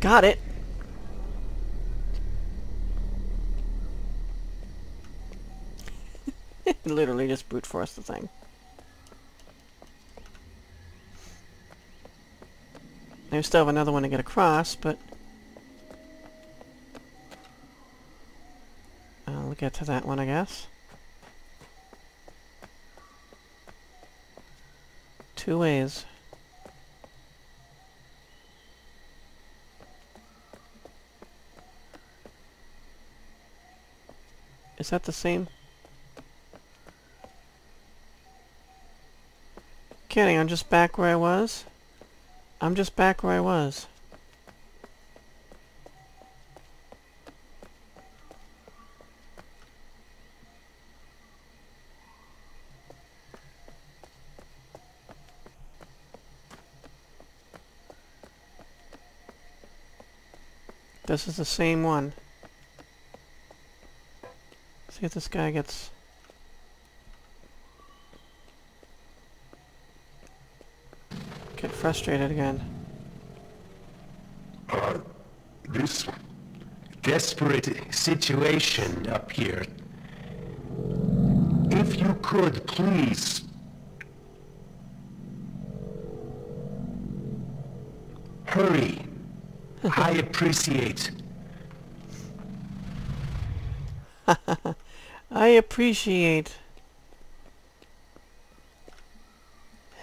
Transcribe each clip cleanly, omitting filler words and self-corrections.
Got it. Literally just brute force the thing. I still have another one to get across, but I'll get to that one, I guess. 2 ways. Is that the same? Kidding, I'm just back where I was. I'm just back where I was. This is the same one. See if this guy gets... frustrated again. This desperate situation up here. If you could, please. Hurry. I appreciate. I appreciate.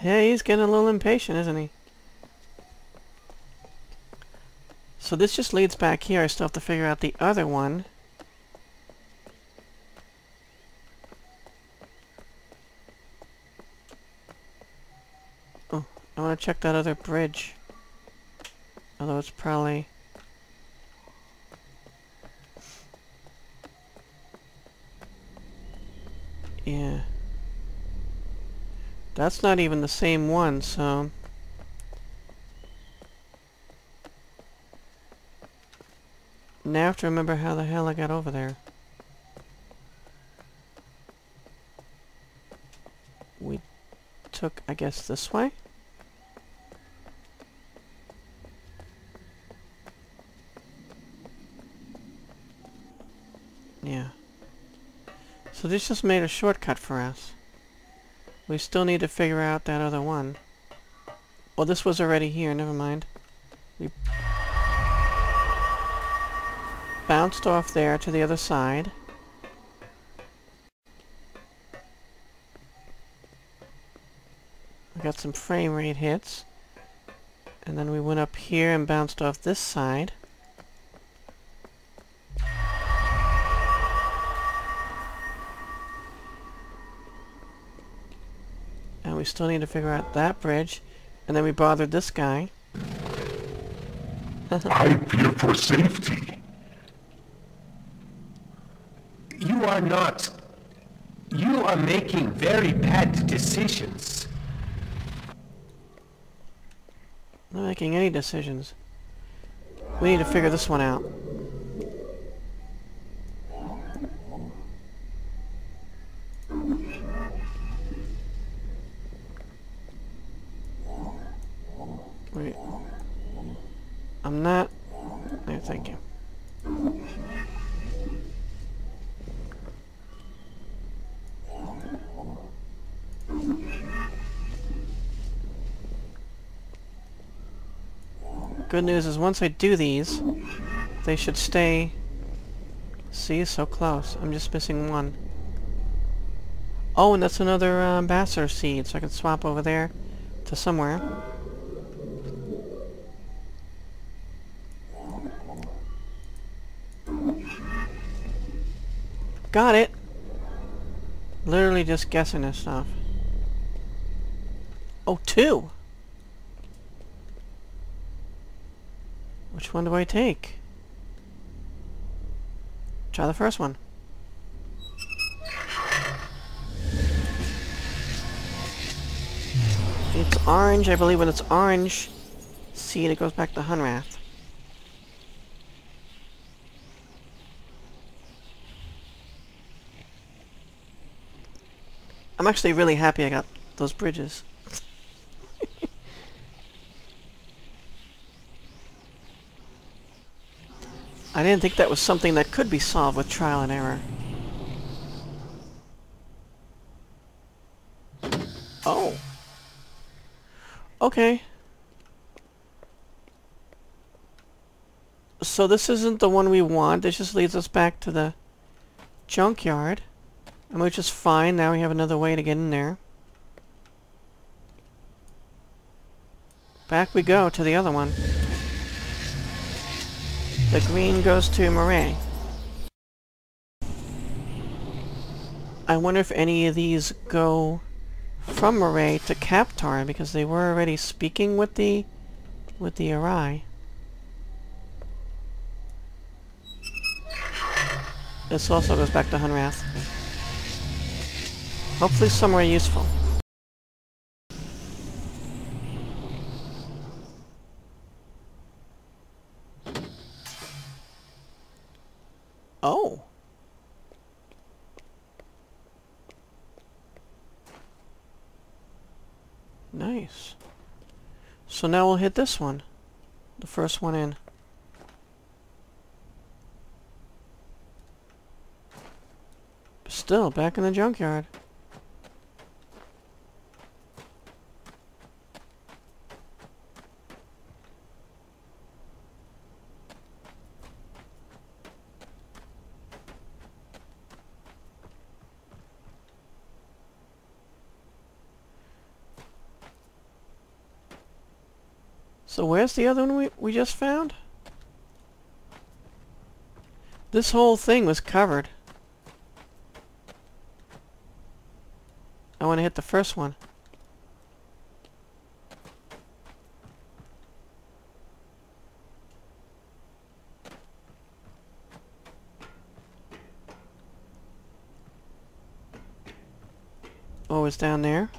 Yeah, he's getting a little impatient, isn't he? So this just leads back here. I still have to figure out the other one. Oh, I want to check that other bridge. Although it's probably... yeah. That's not even the same one, so... now I have to remember how the hell I got over there. We took, I guess, this way? Yeah. So this just made a shortcut for us. We still need to figure out that other one. Well, this was already here, never mind. We bounced off there to the other side. We got some frame rate hits. And then we went up here and bounced off this side. We still need to figure out that bridge, and then we bothered this guy. I fear for safety. You are not. You are making very bad decisions. I'm not making any decisions. We need to figure this one out. I'm not... no, thank you. Good news is once I do these, they should stay... see, so close. I'm just missing one. Oh, and that's another ambassador seed, so I can swap over there to somewhere. Got it! Literally just guessing this stuff. Oh, 2! Which one do I take? Try the first one. It's orange, I believe when it's orange seed it goes back to Hunrath. I'm actually really happy I got those bridges. I didn't think that was something that could be solved with trial and error. Oh. Okay. So this isn't the one we want. This just leads us back to the junkyard, which is fine. Now we have another way to get in there. Back we go to the other one. The green goes to Moray. I wonder if any of these go from Moray to Captar, because they were already speaking with the Arai. This also goes back to Hunrath. Hopefully somewhere useful. Oh. Nice. So now we'll hit this one. The first one in. Still back in the junkyard. So where's the other one we just found? This whole thing was covered. I want to hit the first one. Oh, it's down there.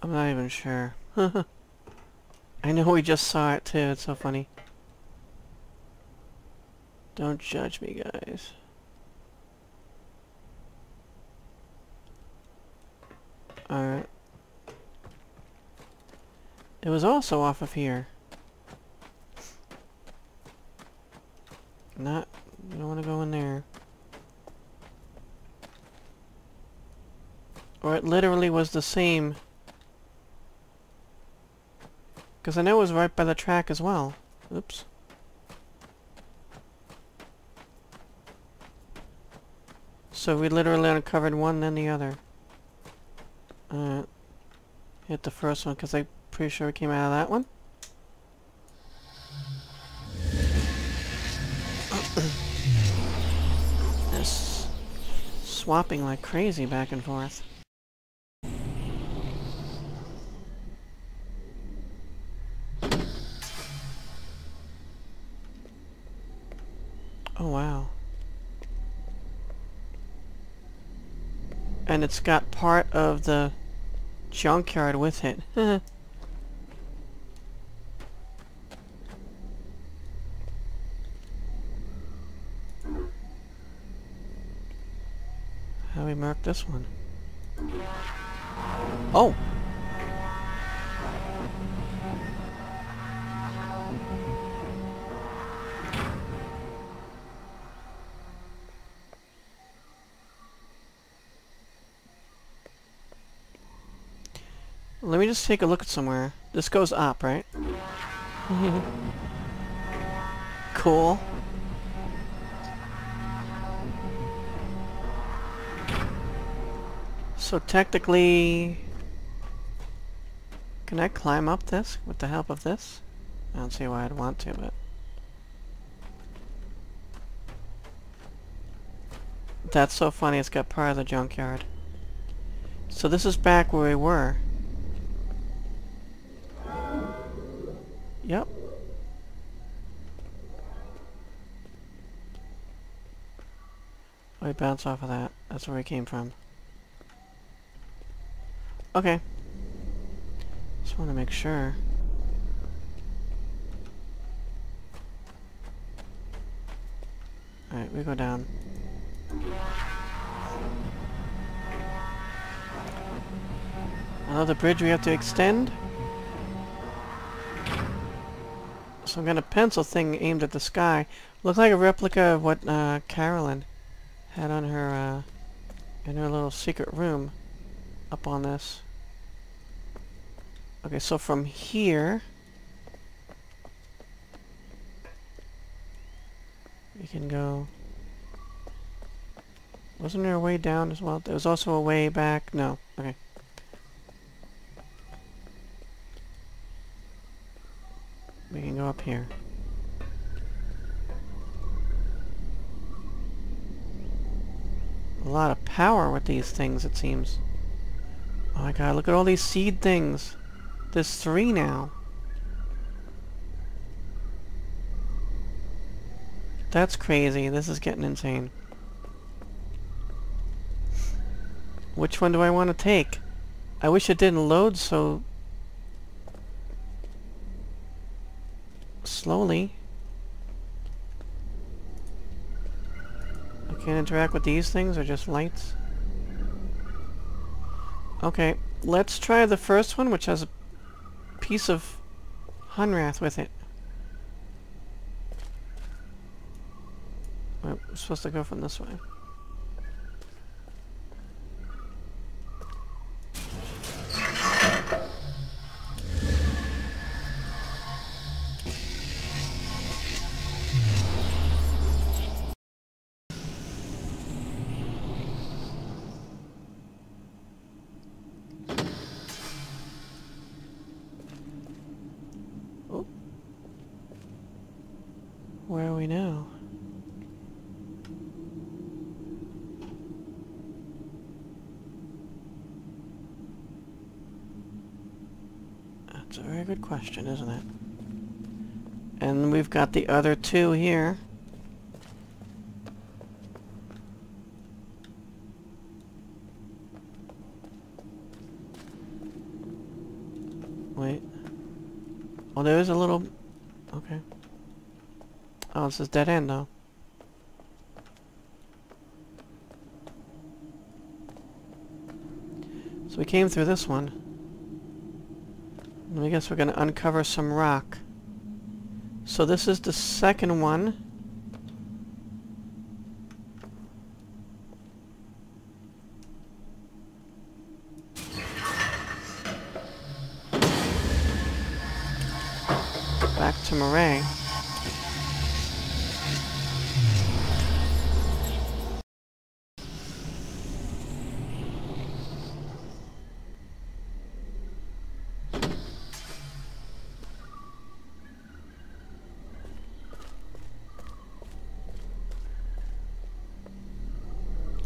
I'm not even sure. I know we just saw it too, it's so funny. Don't judge me, guys. Alright. It was also off of here. Not... you don't want to go in there. Or it literally was the same. Because I know it was right by the track as well. Oops. So we literally uncovered one, then the other. Hit the first one, because I'm pretty sure we came out of that one. This swapping like crazy back and forth. Oh, wow. And it's got part of the junkyard with it. How do we mark this one? Oh! Let me just take a look at somewhere. This goes up, right? Cool. So technically... can I climb up this with the help of this? I don't see why I'd want to, but... that's so funny, it's got part of the junkyard. So this is back where we were. Yep. We bounce off of that. That's where we came from. Okay. Just want to make sure. Alright, we go down. Another bridge we have to extend. Some kind of pencil thing aimed at the sky. Looks like a replica of what Caroline had on her in her little secret room up on this. Okay, so from here we can go. Wasn't there a way down as well? There was also a way back. No. Okay. We can go up here. A lot of power with these things, it seems. Oh my god, look at all these seed things. There's 3 now. That's crazy. This is getting insane. Which one do I want to take? I wish it didn't load so slowly. I can't interact with these things, they're just lights. Okay, let's try the first one, which has a piece of Hunrath with it. We're supposed to go from this way. Where are we now? That's a very good question, isn't it? And we've got the other 2 here. Wait. Oh, there is a little... Okay. Oh, this is dead end, though. So we came through this one. And I guess we're going to uncover some rock. So this is the second one. Back to Moray.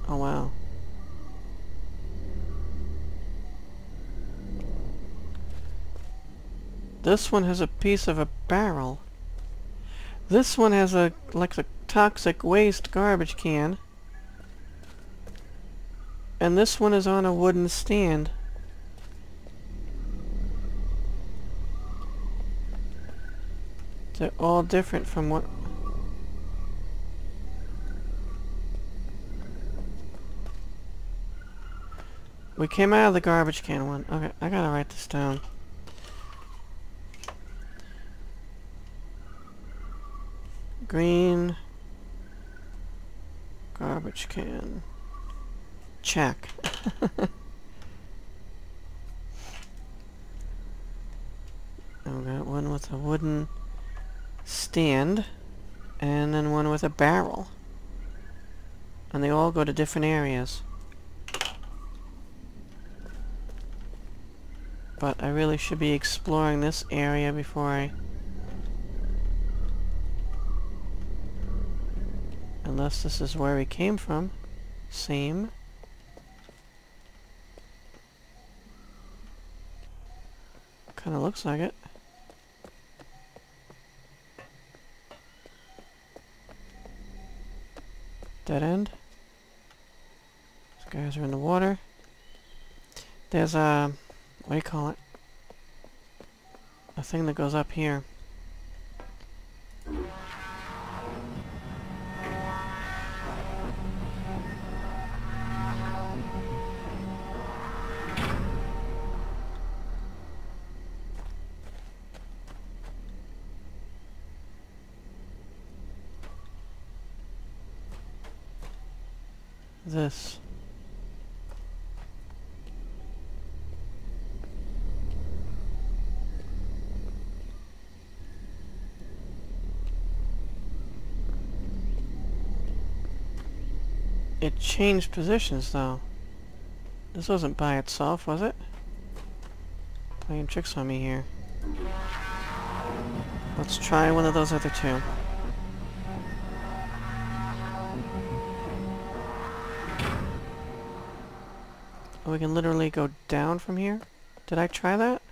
Oh wow. This one has a piece of a barrel. This one has a like a toxic waste garbage can. And this one is on a wooden stand. They're all different from what... We came out of the garbage can one. Okay, I gotta write this down. Green garbage can. Check. I've got one with a wooden stand and then one with a barrel. And they all go to different areas. But I really should be exploring this area before I... Unless this is where we came from. Same. Kinda looks like it. Dead end. These guys are in the water. There's a... What do you call it? A thing that goes up here. this. It changed positions, though. This wasn't by itself, was it? Playing tricks on me here. Let's try one of those other two. We can literally go down from here? Did I try that?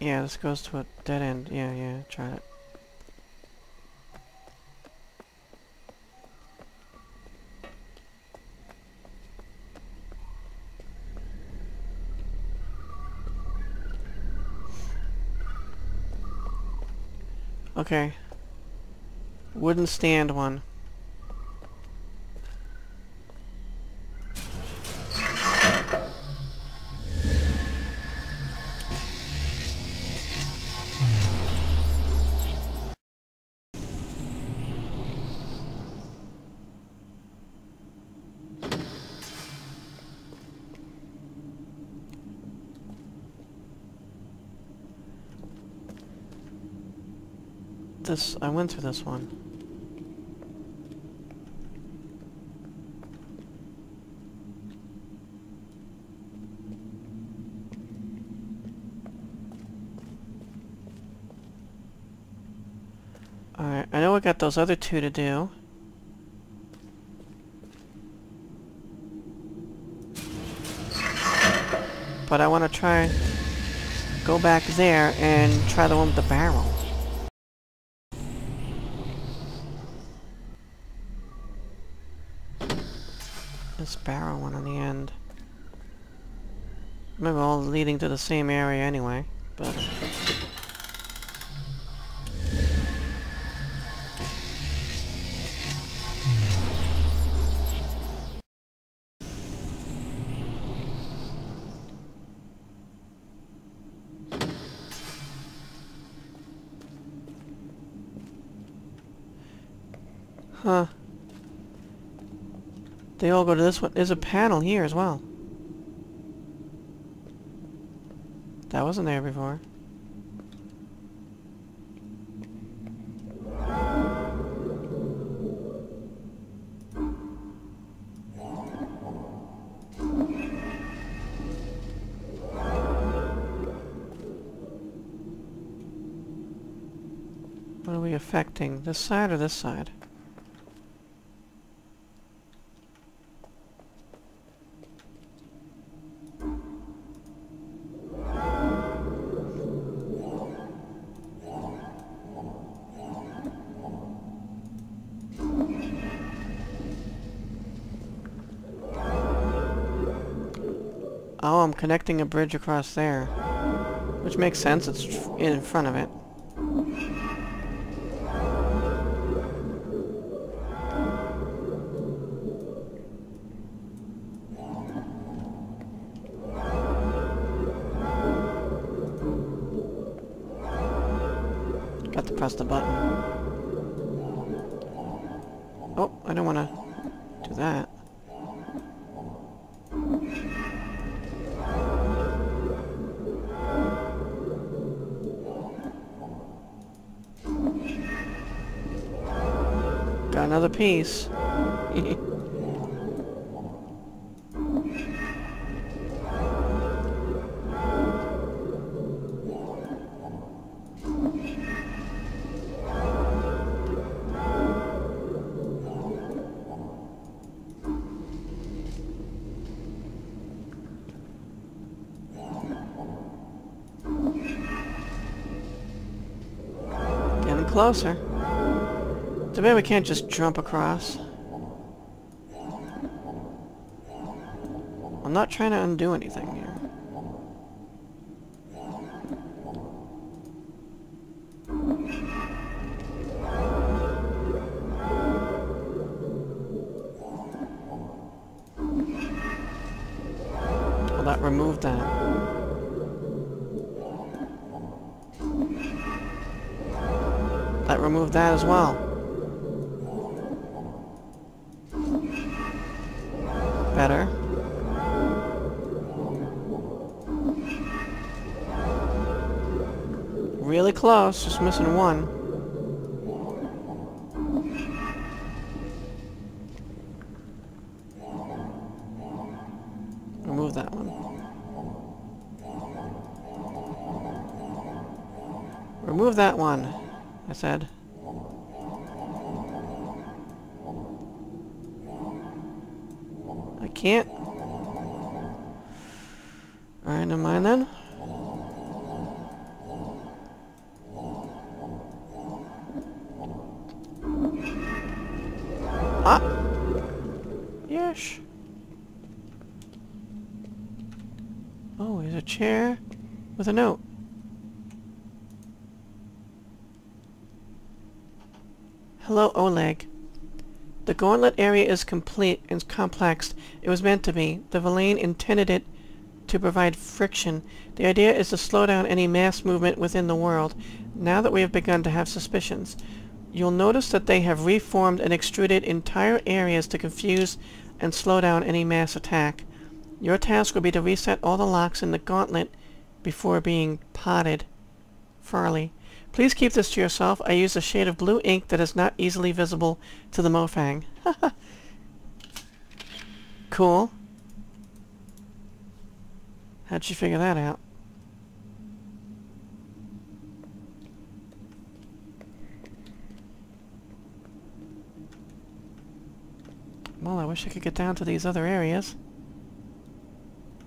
Yeah, this goes to a dead end. Yeah, try it. Okay. Wooden stand one. This, I went through this one. Alright, I know I got those other two to do. But I want to try... go back there and try the one with the barrel. This barrel one on the end. Maybe all leading to the same area anyway, but... Huh. They all go to this one. There's a panel here as well. That wasn't there before. What are we affecting? This side or this side? Oh, I'm connecting a bridge across there. Which makes sense, it's in front of it. Got to press the button. Oh, I don't want to do that. Another piece. Getting closer. So maybe we can't just jump across. I'm not trying to undo anything here. Well, that removed that. That removed that as well. really close, just missing one. Remove that one. Remove that one, I said. I can't. Alright, never mind then. Yesh. Oh, here's a chair with a note. Hello, Oleg. The gauntlet area is complete and complex. It was meant to be. The Villein intended it to provide friction. The idea is to slow down any mass movement within the world. Now that we have begun to have suspicions, you'll notice that they have reformed and extruded entire areas to confuse and slow down any mass attack. Your task will be to reset all the locks in the gauntlet before being potted. Farley. Please keep this to yourself. I use a shade of blue ink that is not easily visible to the Mofang. Cool. How'd she figure that out? Well, I wish I could get down to these other areas.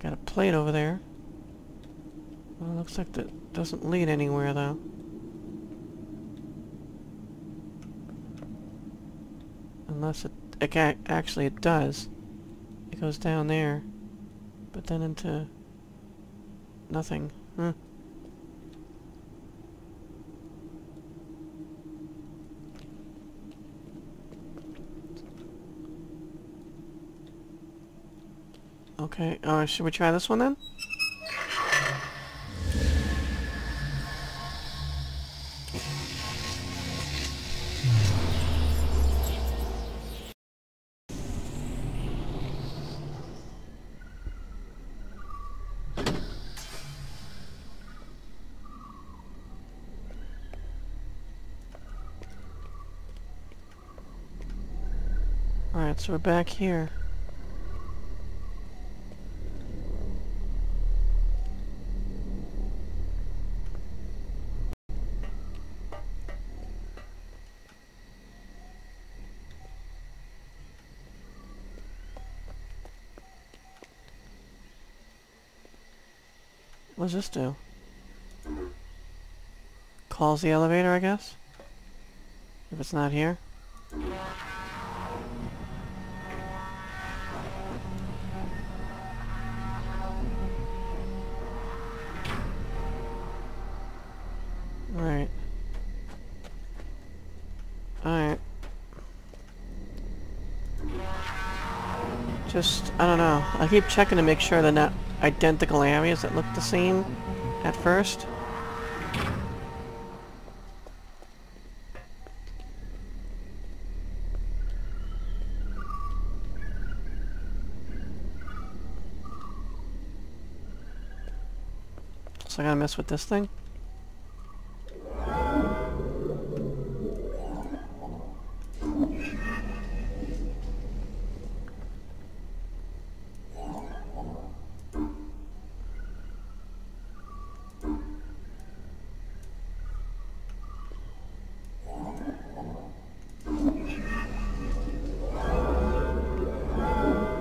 Got a plate over there. Well, it looks like that doesn't lead anywhere, though. Unless it actually does. It goes down there, but then into nothing. Huh. Okay, should we try this one then? Alright, so we're back here. What does this do? Calls the elevator, I guess? If it's not here. Alright. Alright. Just, I don't know. I keep checking to make sure they're not identical areas that look the same at first. So I gotta mess with this thing.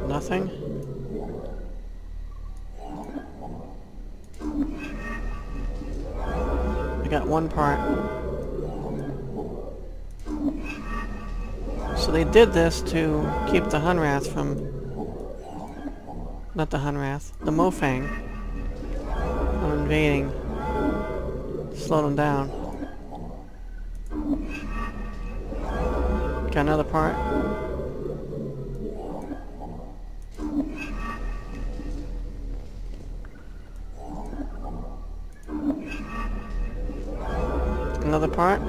Nothing. I got one part. So they did this to keep the Hunrath from... Not the Hunrath. The Mofang. From invading. Slowed them down. Got another part. Another part.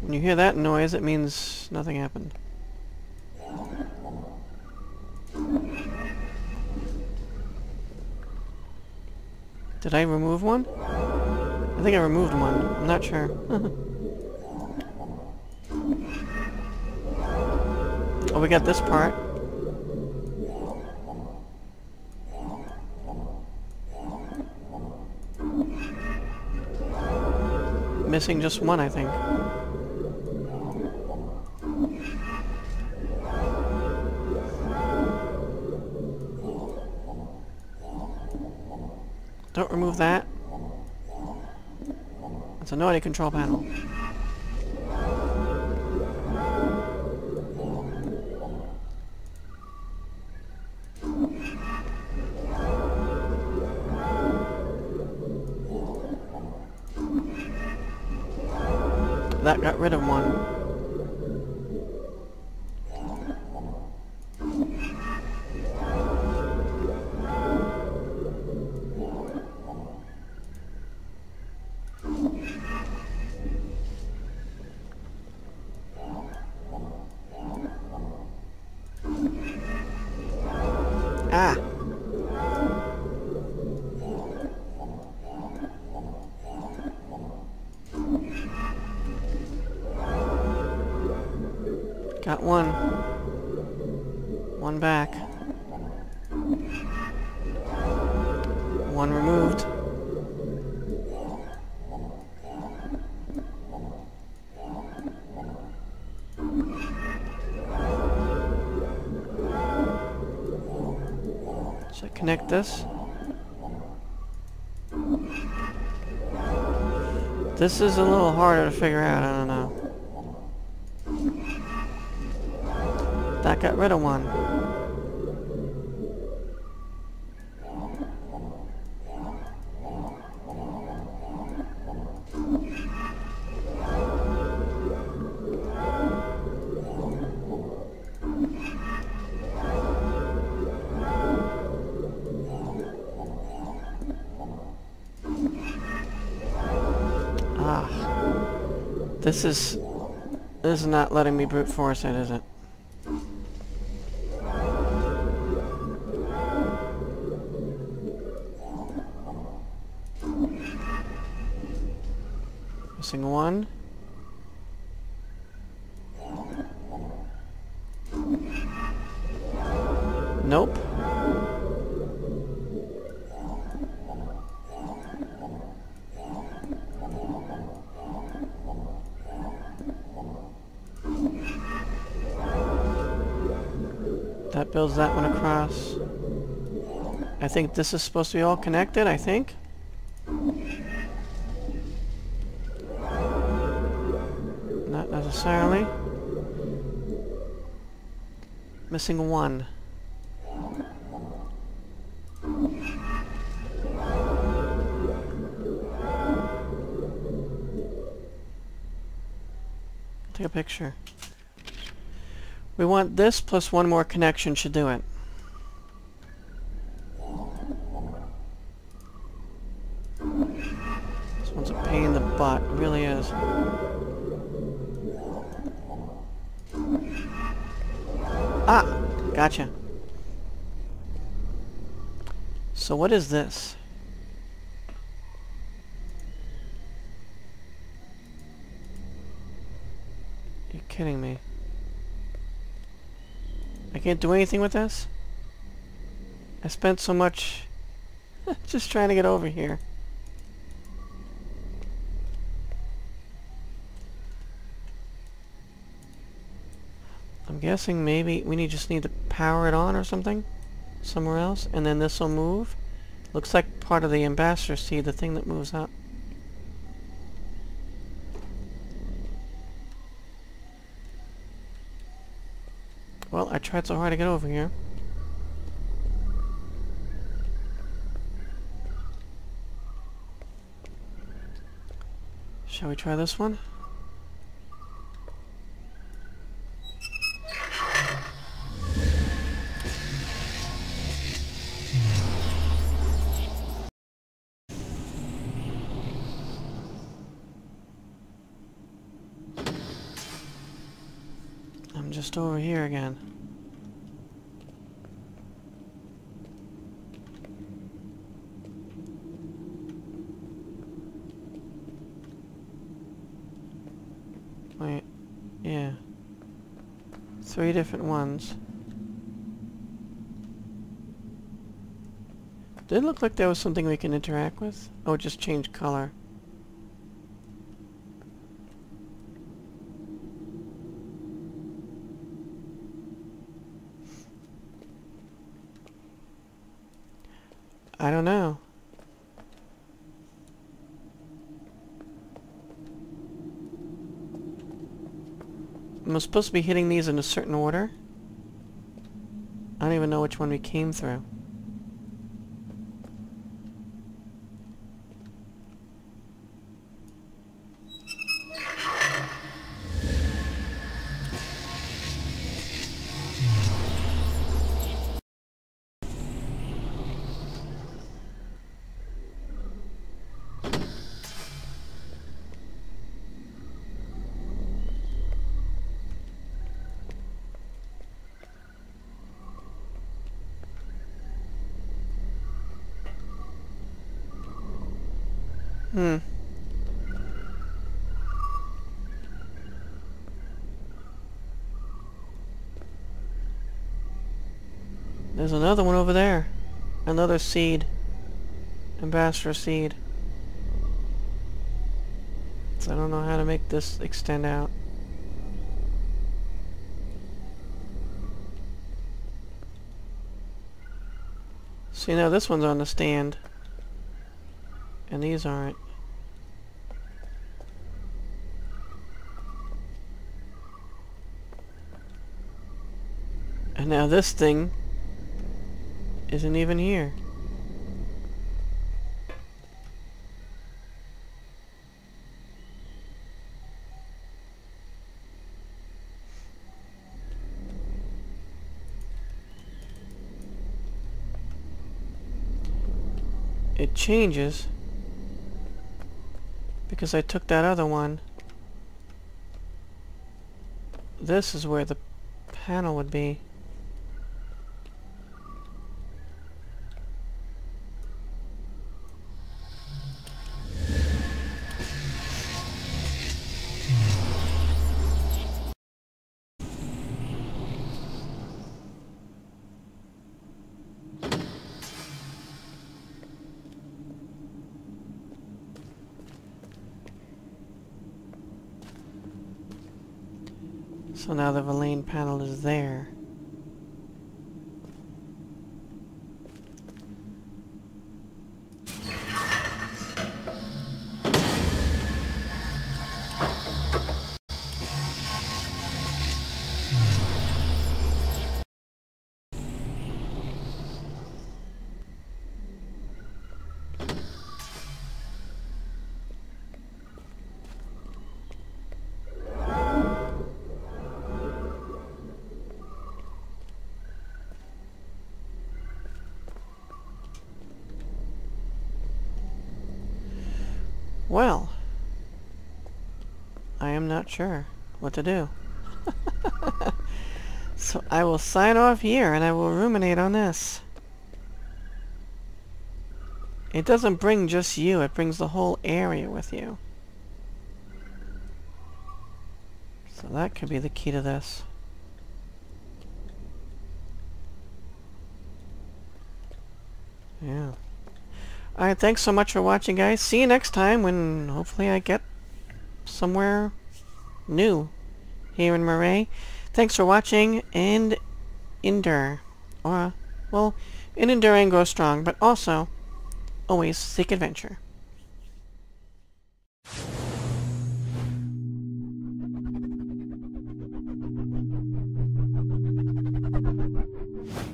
When you hear that noise, it means nothing happened. Did I remove one? I think I removed one. I'm not sure. Oh, we got this part. Missing just one, I think. Don't remove that. It's a naughty control panel. That got rid of one. Ah! Got one. One back. One removed. So connect this. This is a little harder to figure out, I don't know. That got rid of one. Ah. This is not letting me brute force it, is it? Missing one. Nope. That builds that one across. I think this is supposed to be all connected, I think. Not necessarily. Missing one. Take a picture. We want this plus one more connection should do it. This one's a pain in the butt. It really is. Ah! Gotcha. So what is this? You're kidding me. I can't do anything with this? I spent so much just trying to get over here. I'm guessing maybe we just need to power it on or something somewhere else, and then this will move. Looks like part of the ambassador seed, the thing that moves up. Well, I tried so hard to get over here. Shall we try this one? Just over here again. Three different ones. Did it look like there was something we can interact with? Oh, it just changed color. I don't know. Am I supposed to be hitting these in a certain order? I don't even know which one we came through. There's another one over there. Another seed. Ambassador seed. So I don't know how to make this extend out. See, now this one's on the stand. And these aren't. And now this thing isn't even here. It changes because I took that other one. This is where the panel would be. So now the Villein panel is there. Well, I am not sure what to do. So I will sign off here and I will ruminate on this. It doesn't bring just you, it brings the whole area with you. So that could be the key to this. Yeah. Alright, thanks so much for watching, guys. See you next time when hopefully I get somewhere new here in Moray. Thanks for watching, and endure. Or, well, in enduring, grow strong, but also always seek adventure.